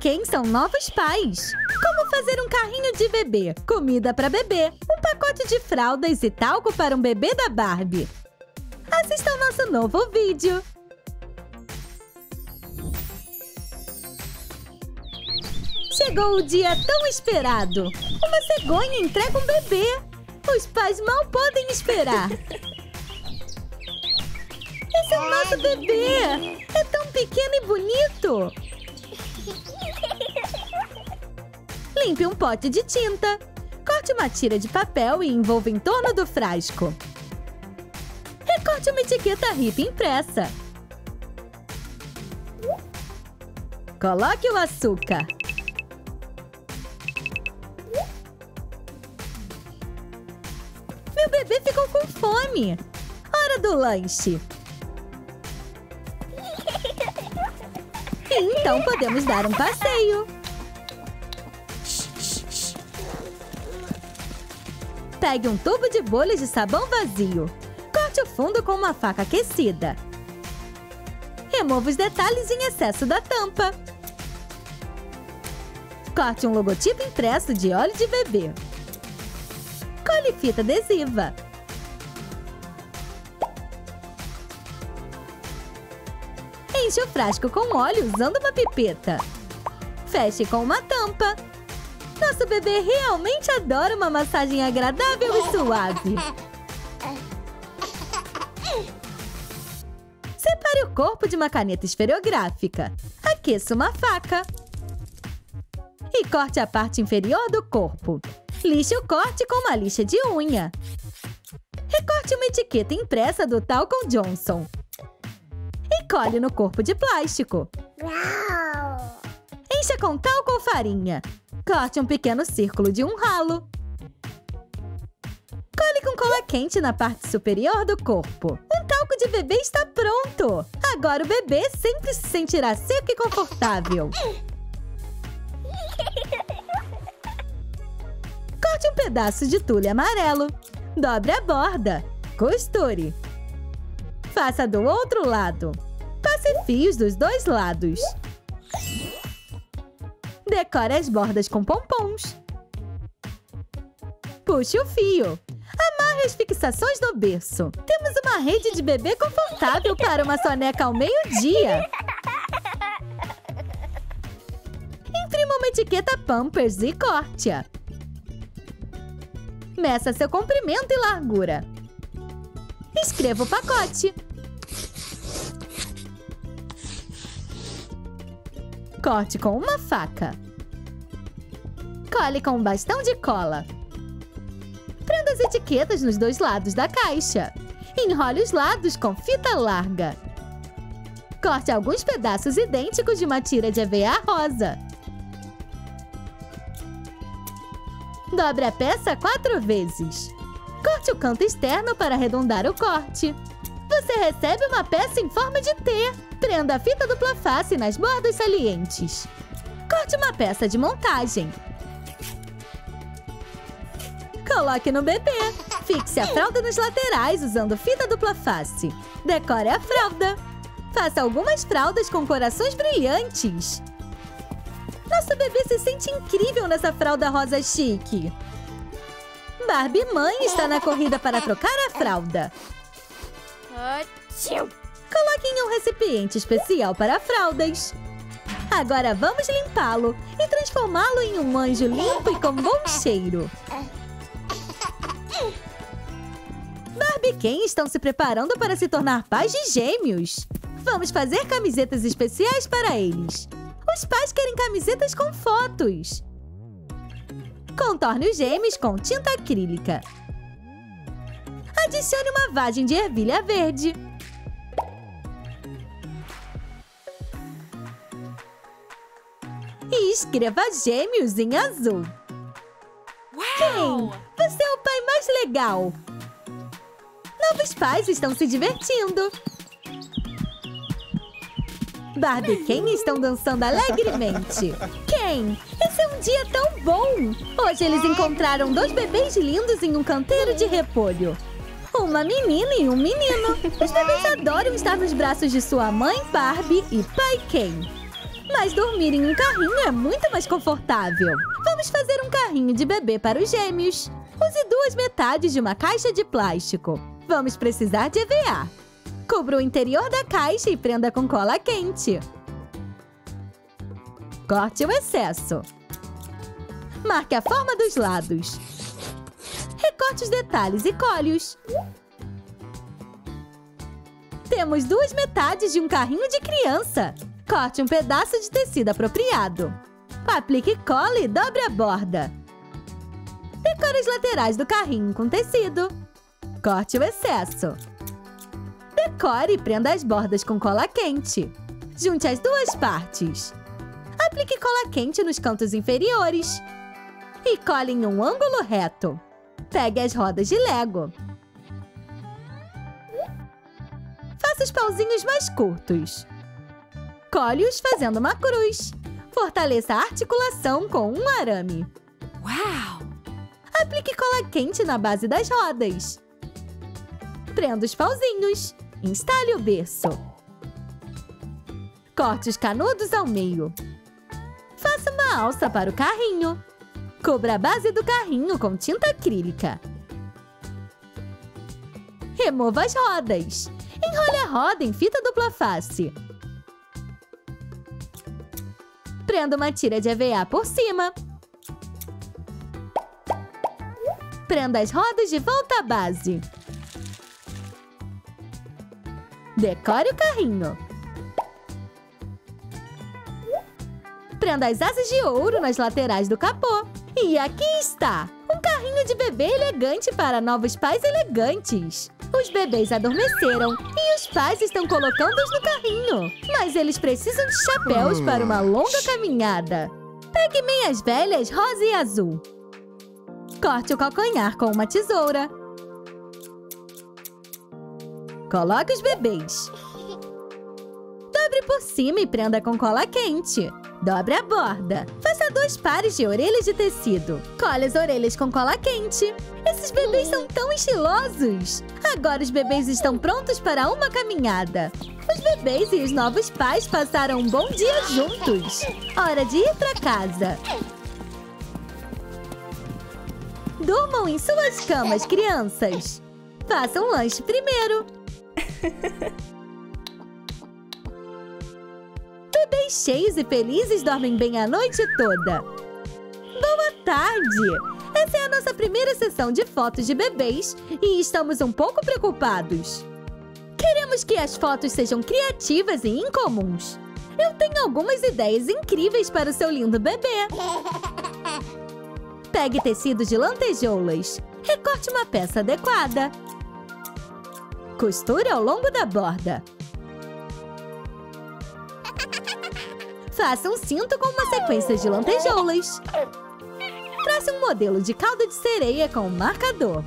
Ken são novos pais. Como fazer um carrinho de bebê, comida para bebê, um pacote de fraldas e talco para um bebê da Barbie. Assista ao nosso novo vídeo. Chegou o dia tão esperado. Uma cegonha entrega um bebê. Os pais mal podem esperar. Esse é o nosso bebê. É tão pequeno e bonito. Limpe um pote de tinta. Corte uma tira de papel e envolva em torno do frasco. Recorte uma etiqueta hippie impressa. Coloque o açúcar. Meu bebê ficou com fome. Hora do lanche. E então podemos dar um passeio. Pegue um tubo de bolhas de sabão vazio. Corte o fundo com uma faca aquecida. Remova os detalhes em excesso da tampa. Corte um logotipo impresso de óleo de bebê. Cole fita adesiva. Enche o frasco com óleo usando uma pipeta. Feche com uma tampa. Nosso bebê realmente adora uma massagem agradável e suave. Separe o corpo de uma caneta esferográfica. Aqueça uma faca. E corte a parte inferior do corpo. Lixe o corte com uma lixa de unha. Recorte uma etiqueta impressa do talco Johnson. E cole no corpo de plástico. Encha com talco ou farinha. Corte um pequeno círculo de um ralo. Cole com cola quente na parte superior do corpo. Um talco de bebê está pronto! Agora o bebê sempre se sentirá seco e confortável. Corte um pedaço de tule amarelo. Dobre a borda. Costure. Faça do outro lado. Passe fios dos dois lados. Decore as bordas com pompons. Puxe o fio. Amarre as fixações no berço. Temos uma rede de bebê confortável para uma soneca ao meio-dia. Imprima uma etiqueta Pampers e corte-a. Meça seu comprimento e largura. Escreva o pacote. Corte com uma faca. Cole com um bastão de cola. Prenda as etiquetas nos dois lados da caixa. Enrole os lados com fita larga. Corte alguns pedaços idênticos de uma tira de EVA rosa. Dobre a peça 4 vezes. Corte o canto externo para arredondar o corte. Você recebe uma peça em forma de T. Prenda a fita dupla face nas bordas salientes. Corte uma peça de montagem. Coloque no bebê. Fixe a fralda nos laterais usando fita dupla face. Decore a fralda. Faça algumas fraldas com corações brilhantes. Nosso bebê se sente incrível nessa fralda rosa chique. Barbie mãe está na corrida para trocar a fralda. Tchau! Coloque em um recipiente especial para fraldas. Agora vamos limpá-lo e transformá-lo em um anjo limpo e com bom cheiro. Barbie e Ken estão se preparando para se tornar pais de gêmeos. Vamos fazer camisetas especiais para eles. Os pais querem camisetas com fotos. Contorne os gêmeos com tinta acrílica. Adicione uma vagem de ervilha verde. E escreva gêmeos em azul. Uau! Ken, você é o pai mais legal. Novos pais estão se divertindo. Barbie e Ken estão dançando alegremente. Ken, esse é um dia tão bom. Hoje eles encontraram 2 bebês lindos em um canteiro de repolho. Uma menina e um menino. Os bebês adoram estar nos braços de sua mãe, Barbie, e pai Ken. Mas dormir em um carrinho é muito mais confortável. Vamos fazer um carrinho de bebê para os gêmeos. Use duas metades de uma caixa de plástico. Vamos precisar de EVA. Cubra o interior da caixa e prenda com cola quente. Corte o excesso. Marque a forma dos lados. Recorte os detalhes e cole-os. Temos duas metades de um carrinho de criança. Corte um pedaço de tecido apropriado. Aplique cola e dobre a borda. Decore as laterais do carrinho com tecido. Corte o excesso. Decore e prenda as bordas com cola quente. Junte as duas partes. Aplique cola quente nos cantos inferiores. E cole em um ângulo reto. Pegue as rodas de Lego. Faça os pauzinhos mais curtos. Cole-os fazendo uma cruz. Fortaleça a articulação com um arame. Uau! Aplique cola quente na base das rodas. Prenda os pauzinhos. Instale o berço. Corte os canudos ao meio. Faça uma alça para o carrinho. Cubra a base do carrinho com tinta acrílica. Remova as rodas. Enrole a roda em fita dupla face. Prenda uma tira de EVA por cima. Prenda as rodas de volta à base. Decore o carrinho. Prenda as asas de ouro nas laterais do capô. E aqui está! Um carrinho de bebê elegante para novos pais elegantes. Os bebês adormeceram e os pais estão colocando-os no carrinho. Mas eles precisam de chapéus para uma longa caminhada. Pegue meias velhas rosa e azul. Corte o calcanhar com uma tesoura. Coloque os bebês. Dobre por cima e prenda com cola quente. Dobre a borda. Faça dois pares de orelhas de tecido. Cole as orelhas com cola quente. Esses bebês são tão estilosos! Agora os bebês estão prontos para uma caminhada. Os bebês e os novos pais passaram um bom dia juntos. Hora de ir para casa. Durmam em suas camas, crianças. Façam um lanche primeiro. Bebês cheios e felizes dormem bem a noite toda. Boa tarde! Essa é a nossa primeira sessão de fotos de bebês e estamos um pouco preocupados. Queremos que as fotos sejam criativas e incomuns. Eu tenho algumas ideias incríveis para o seu lindo bebê. Pegue tecido de lantejoulas. Recorte uma peça adequada. Costure ao longo da borda. Faça um cinto com uma sequência de lantejoulas. Trace um modelo de cauda de sereia com um marcador.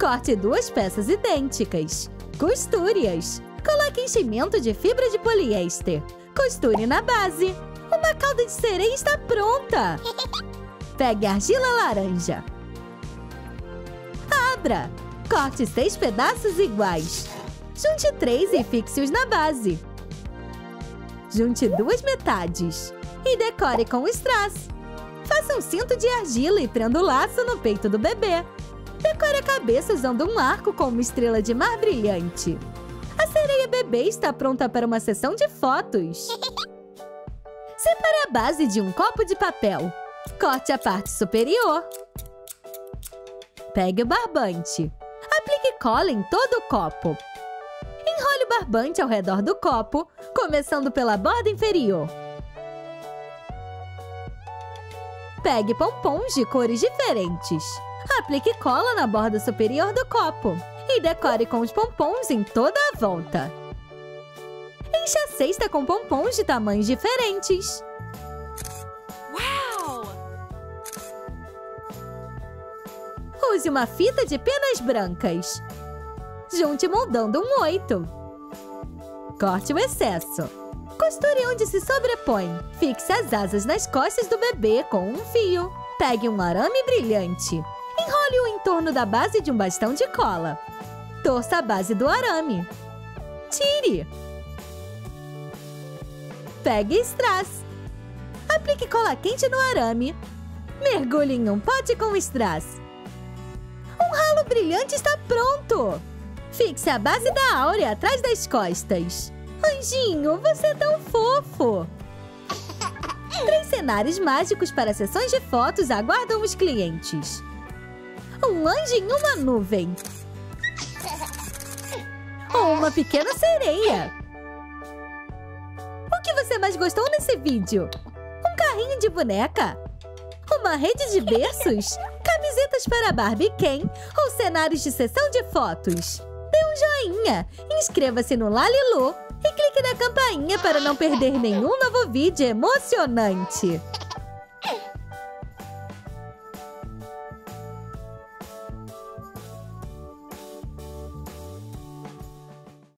Corte duas peças idênticas. Costure-as. Coloque enchimento de fibra de poliéster. Costure na base. Uma cauda de sereia está pronta! Pegue argila laranja. Abra. Corte 6 pedaços iguais. Junte 3 e fixe-os na base. Junte duas metades e decore com os strass. Faça um cinto de argila e prenda o laço no peito do bebê. Decore a cabeça usando um arco com uma estrela de mar brilhante. A sereia bebê está pronta para uma sessão de fotos. Separe a base de um copo de papel. Corte a parte superior. Pegue o barbante. Aplique cola em todo o copo. Enrole o barbante ao redor do copo, começando pela borda inferior. Pegue pompons de cores diferentes. Aplique cola na borda superior do copo e decore com os pompons em toda a volta. Encha a cesta com pompons de tamanhos diferentes. Uau! Use uma fita de penas brancas. Junte moldando um 8. Corte o excesso. Costure onde se sobrepõe. Fixe as asas nas costas do bebê com um fio. Pegue um arame brilhante. Enrole-o em torno da base de um bastão de cola. Torça a base do arame. Tire. Pegue e strass. Aplique cola quente no arame. Mergulhe em um pote com strass. Um ralo brilhante está pronto! Fixe a base da áurea atrás das costas. Anjinho, você é tão fofo! 3 cenários mágicos para sessões de fotos aguardam os clientes. Um anjo em uma nuvem. Ou uma pequena sereia. O que você mais gostou nesse vídeo? Um carrinho de boneca? Uma rede de berços? Camisetas para Barbie e Ken? Ou cenários de sessão de fotos? Dê um joinha, inscreva-se no LaLiLu e clique na campainha para não perder nenhum novo vídeo emocionante.